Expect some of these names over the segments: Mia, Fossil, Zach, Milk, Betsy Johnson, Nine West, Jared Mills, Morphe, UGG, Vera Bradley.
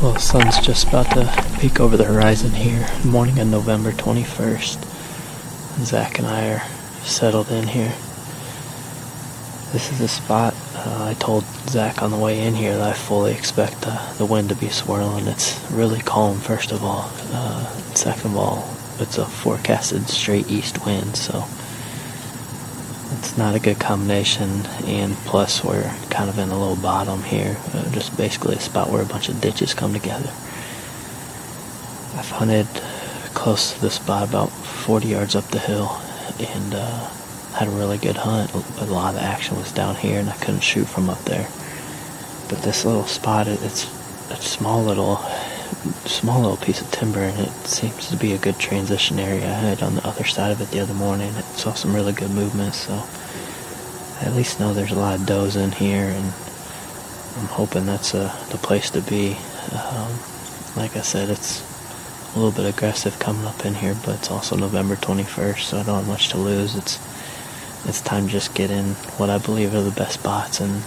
Well, the sun's just about to peek over the horizon here. Morning of November 21st. Zach and I are settled in here. This is a spot I told Zach on the way in here that I fully expect the wind to be swirling. It's really calm, first of all. Second of all, it's a forecasted straight east wind, so it's not a good combination, and plus we're kind of in a little bottom here, just basically a spot where a bunch of ditches come together. I've hunted close to this spot about 40 yards up the hill and had a really good hunt. A lot of action was down here and I couldn't shoot from up there. But this little spot, it's a small little piece of timber, and it seems to be a good transition area. I had on the other side of it the other morning. I saw some really good movement, so I at least know there's a lot of does in here, and I'm hoping that's the place to be. Like I said, it's a little bit aggressive coming up in here, but it's also November 21st, so I don't have much to lose. It's time to just get in what I believe are the best spots and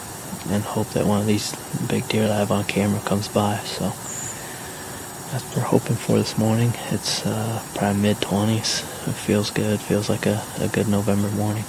hope that one of these big deer that I have on camera comes by. So that's what we're hoping for this morning. It's probably mid-20s. It feels good. It feels like a good November morning.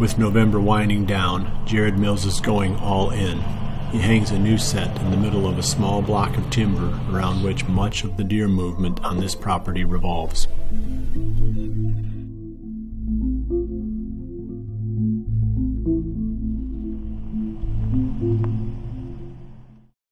With November winding down, Jared Mills is going all in. He hangs a new set in the middle of a small block of timber around which much of the deer movement on this property revolves.